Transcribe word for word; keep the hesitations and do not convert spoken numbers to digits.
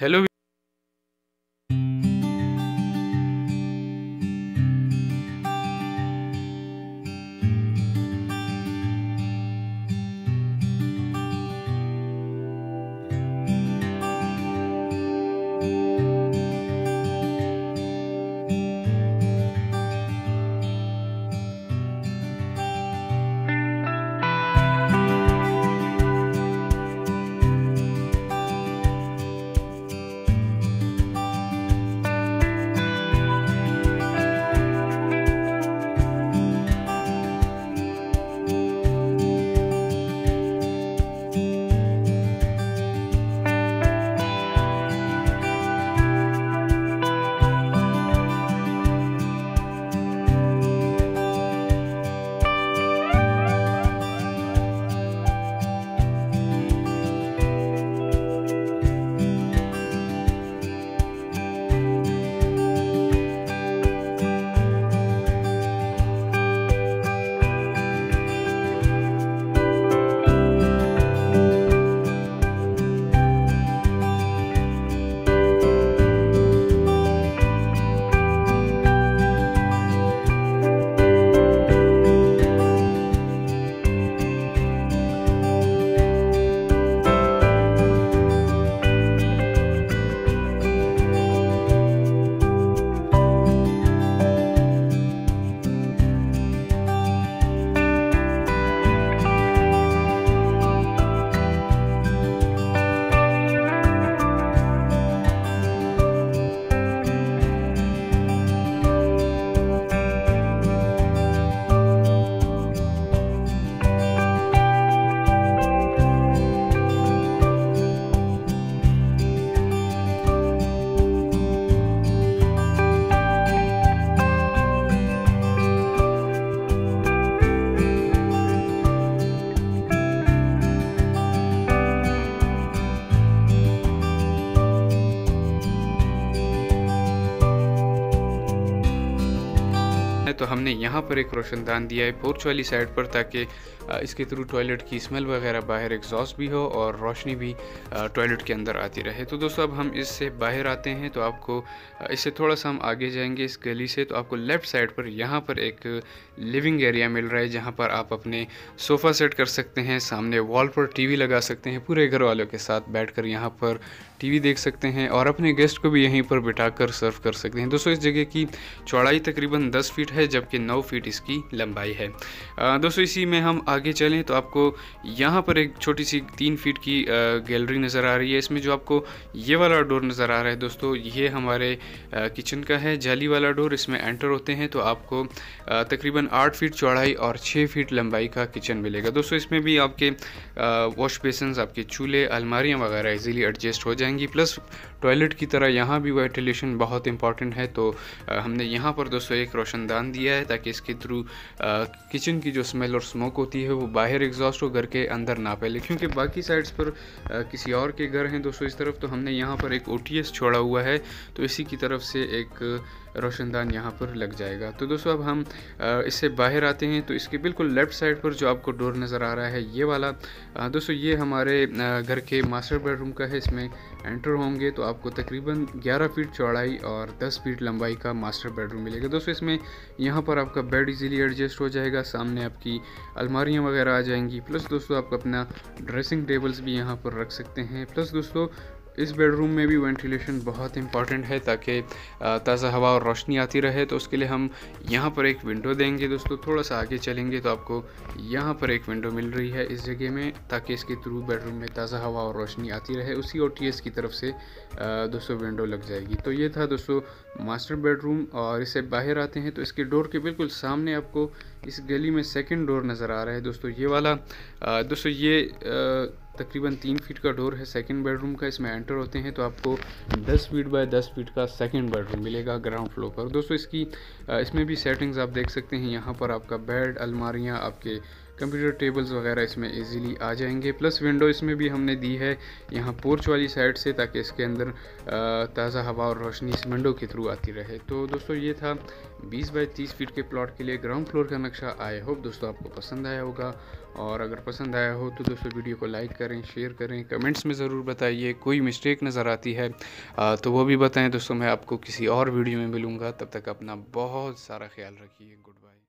Hello तो हमने यहाँ पर एक रोशनदान दिया है पोर्च वाली साइड पर, ताकि इसके थ्रू टॉयलेट की स्मेल वगैरह बाहर एग्जॉस्ट भी हो और रोशनी भी टॉयलेट के अंदर आती रहे। तो दोस्तों अब हम इससे बाहर आते हैं, तो आपको इससे थोड़ा सा हम आगे जाएंगे इस गली से, तो आपको लेफ़्ट साइड पर यहाँ पर एक लिविंग एरिया मिल रहा है, जहाँ पर आप अपने सोफ़ा सेट कर सकते हैं, सामने वॉल पर टी वी लगा सकते हैं, पूरे घर वालों के साथ बैठ कर यहाँ पर टी वी देख सकते हैं और अपने गेस्ट को भी यहीं पर बिठा कर सर्व कर सकते हैं। दोस्तों इस जगह की चौड़ाई तकरीबन दस फीट है, जबकि नौ फीट इसकी लंबाई है। दोस्तों इसी में हम आगे चलें तो आपको यहाँ पर एक छोटी सी तीन फीट की गैलरी नज़र आ रही है। इसमें जो आपको ये वाला डोर नज़र आ रहा है दोस्तों, ये हमारे किचन का है, जाली वाला डोर। इसमें एंटर होते हैं तो आपको तकरीबन आठ फीट चौड़ाई और छः फीट लंबाई का किचन मिलेगा। दोस्तों इसमें भी आपके वॉश बेसिन, आपके चूल्हे, अलमारियाँ वगैरह इजीली एडजस्ट हो जाएंगी, प्लस टॉयलेट की तरह यहाँ भी वेंटिलेशन बहुत इंपॉर्टेंट है। तो हमने यहाँ पर दोस्तों एक रोशनदान दिया है, ताकि इसके थ्रू किचन की जो स्मेल और स्मोक होती है वो बाहर एग्जॉस्ट हो, घर के अंदर ना फैले, क्योंकि बाकी साइड्स पर आ, किसी और के घर हैं दोस्तों इस तरफ। तो हमने यहाँ पर एक ओटीएस छोड़ा हुआ है, तो इसी की तरफ से एक रोशनदान यहाँ पर लग जाएगा। तो दोस्तों अब हम आ, इससे बाहर आते हैं, तो इसके बिल्कुल लेफ़्ट साइड पर जो आपको डोर नज़र आ रहा है ये वाला, आ, दोस्तों ये हमारे घर के मास्टर बेडरूम का है। इसमें एंटर होंगे तो आपको तकरीबन ग्यारह फीट चौड़ाई और दस फीट लंबाई का मास्टर बेडरूम मिलेगा। दोस्तों इसमें यहाँ पर आपका बेड इजीली एडजस्ट हो जाएगा, सामने आपकी अलमारियाँ वगैरह आ जाएंगी, प्लस दोस्तों आप अपना ड्रेसिंग टेबल्स भी यहाँ पर रख सकते हैं। प्लस दोस्तों इस बेडरूम में भी वेंटिलेशन बहुत इंपॉर्टेंट है, ताकि ताज़ा हवा और रोशनी आती रहे, तो उसके लिए हम यहाँ पर एक विंडो देंगे। दोस्तों थोड़ा सा आगे चलेंगे तो आपको यहाँ पर एक विंडो मिल रही है इस जगह में, ताकि इसके थ्रू बेडरूम में ताज़ा हवा और रोशनी आती रहे। उसी ओटीएस की तरफ से दोस्तों विंडो लग जाएगी। तो ये था दोस्तों मास्टर बेडरूम। और इससे बाहर आते हैं तो इसके डोर के बिल्कुल सामने आपको इस गली में सेकेंड डोर नज़र आ रहा है दोस्तों, ये वाला। दोस्तों ये तकरीबन तीन फीट का डोर है सेकंड बेडरूम का। इसमें एंटर होते हैं तो आपको दस फीट बाय दस फीट का सेकंड बेडरूम मिलेगा ग्राउंड फ्लोर पर। दोस्तों इसकी इसमें भी सेटिंग्स आप देख सकते हैं, यहाँ पर आपका बेड, अलमारियाँ, आपके कंप्यूटर टेबल्स वगैरह इसमें इजीली आ जाएंगे। प्लस विंडो इसमें भी हमने दी है यहाँ पोर्च वाली साइड से, ताकि इसके अंदर ताज़ा हवा और रोशनी इस विंडो के थ्रू आती रहे। तो दोस्तों ये था बीस बाई तीस फीट के प्लॉट के लिए ग्राउंड फ्लोर का नक्शा। आई होप दोस्तों आपको पसंद आया होगा, और अगर पसंद आया हो तो दोस्तों वीडियो को लाइक करें, शेयर करें, कमेंट्स में ज़रूर बताइए। कोई मिस्टेक नज़र आती है तो वो भी बताएं दोस्तों। मैं आपको किसी और वीडियो में मिलूँगा, तब तक अपना बहुत सारा ख्याल रखिए। Good bye.